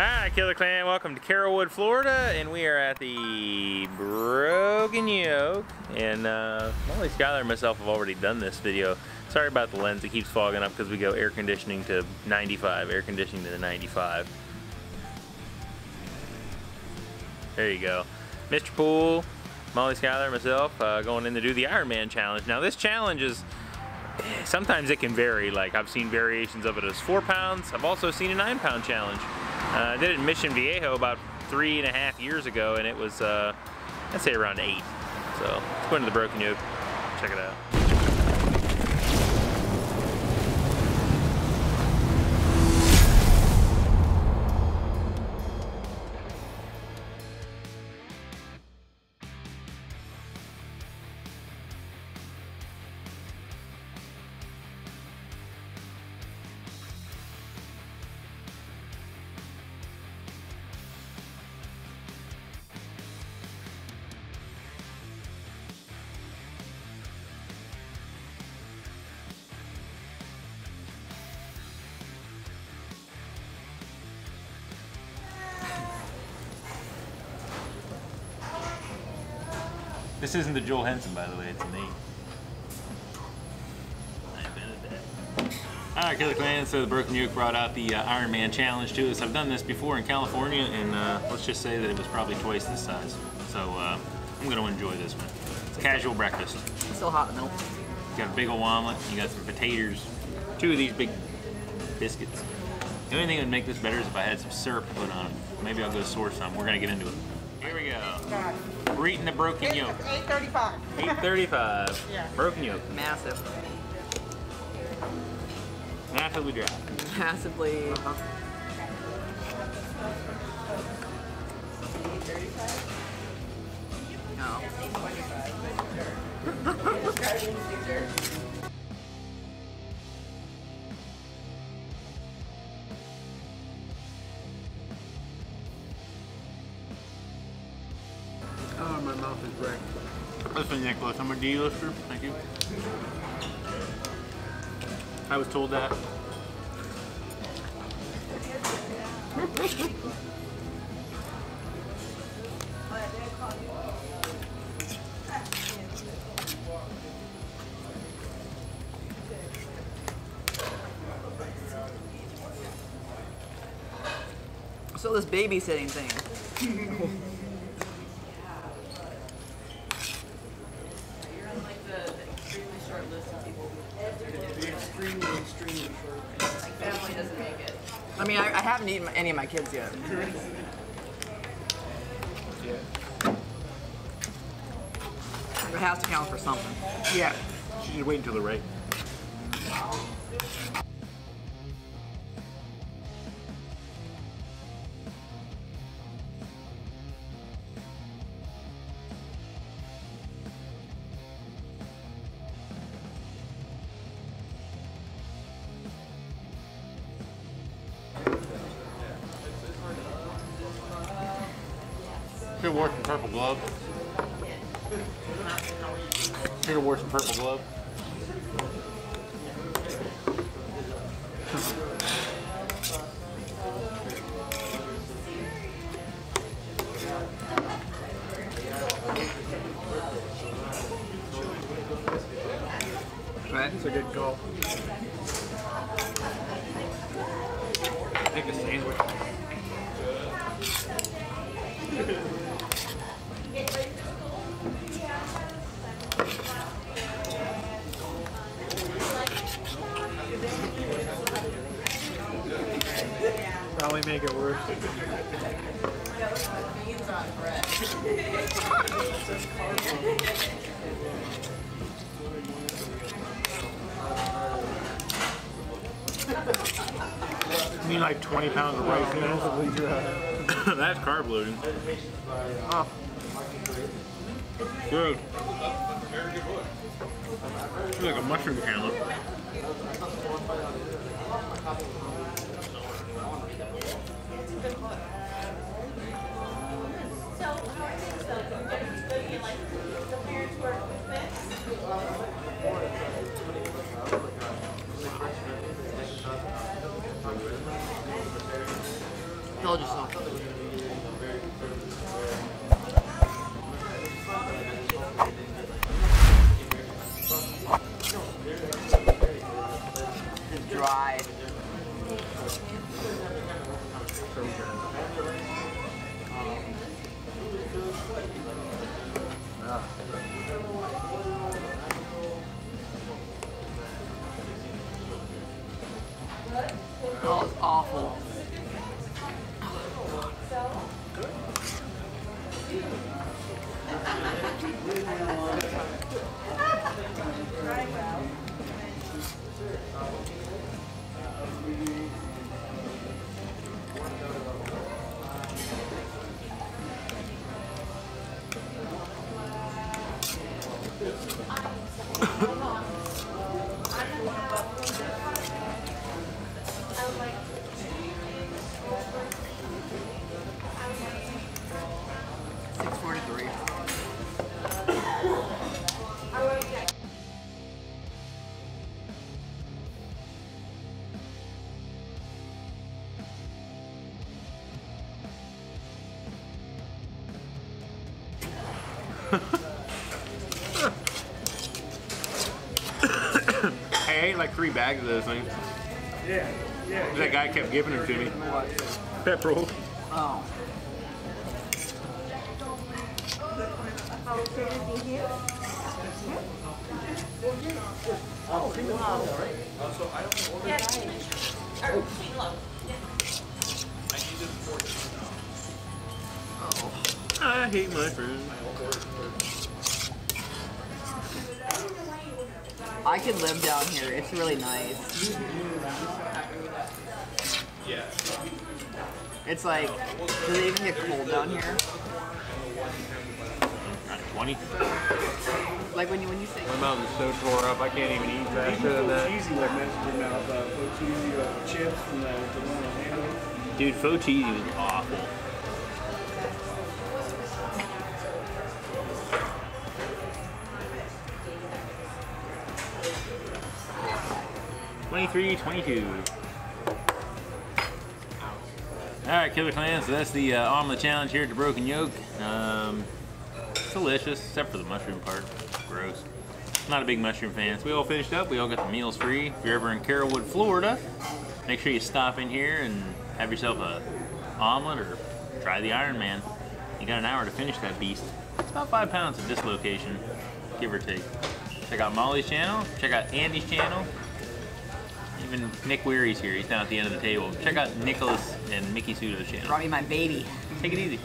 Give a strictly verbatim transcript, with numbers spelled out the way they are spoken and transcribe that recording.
Hi, Killer Clan. Welcome to Carrollwood, Florida, and we are at the Broken Yolk. And uh, Molly Schuyler and myself have already done this video. Sorry about the lens; it keeps fogging up because we go air conditioning to ninety-five, air conditioning to the ninety-five. There you go. Mister Poole, Molly Schuyler, and myself uh, going in to do the Ironman challenge. Now, this challenge is sometimes it can vary. Like I've seen variations of it as four pounds. I've also seen a nine-pound challenge. Uh, I did it in Mission Viejo about three and a half years ago, and it was, uh, I'd say around eight. So, let's go into the Broken Yolk, check it out. This isn't the Joel Henson, by the way, it's an eight. I invented that. Alright, Killer Clan, so the Broken Yolk brought out the uh, Ironman challenge to us. I've done this before in California, and uh, let's just say that it was probably twice this size. So uh, I'm going to enjoy this one. It's casual breakfast. It's still hot in the middle. You got a big old omelet, you got some potatoes, two of these big biscuits. The only thing that would make this better is if I had some syrup put on it. Maybe I'll go source some. We're going to get into it. Here we go. We're eating the Broken Yolk. eight thirty-five. eight thirty-five. Yeah. Broken Yolk. Massive. Massively dry. Massively. Uh-huh. No. Oh, my mouth is wrecked. Listen, Nicholas, I'm a D-lister. Thank you. I was told that. So this babysitting thing. I mean, I, I haven't eaten any of my kids yet. It has to count for something. Yeah. She should wait until the right. Should have wore some purple gloves. Should have wore some purple gloves. That's a good call. Take a sandwich. Probably make it worse. You mean like twenty pounds of rice noodles? That's carb loading. Oh. Good. It's like a mushroom cantaloupe. Told you so. It's dry. Oh, it's awful. I ate like three bags of those things. Yeah, yeah. That guy kept giving them to me. Pep roll. Oh. I hate my food. I could live down here. It's really nice. Yeah. It's like, does it even get cold down here? Not twenty. Like when you when you say. My mouth is so tore up. I can't even eat faster than that. Cheesy like messaging out faux cheesy chips and the dude, faux cheesy was awful. twenty-three, twenty-two. Alright, Killer Clan, so that's the uh, omelet challenge here at the Broken Yolk. Um, it's delicious, except for the mushroom part. Gross. Not a big mushroom fan. So we all finished up, we all got the meals free. If you're ever in Carrollwood, Florida, make sure you stop in here and have yourself a omelet or try the Iron Man. You got an hour to finish that beast. It's about five pounds at this location, give or take. Check out Molly's channel, check out Andy's channel. Even Nick Weary's here. He's down at the end of the table. Check out Nicholas and Mickey Sudo's channel. Probably my baby. Take it easy.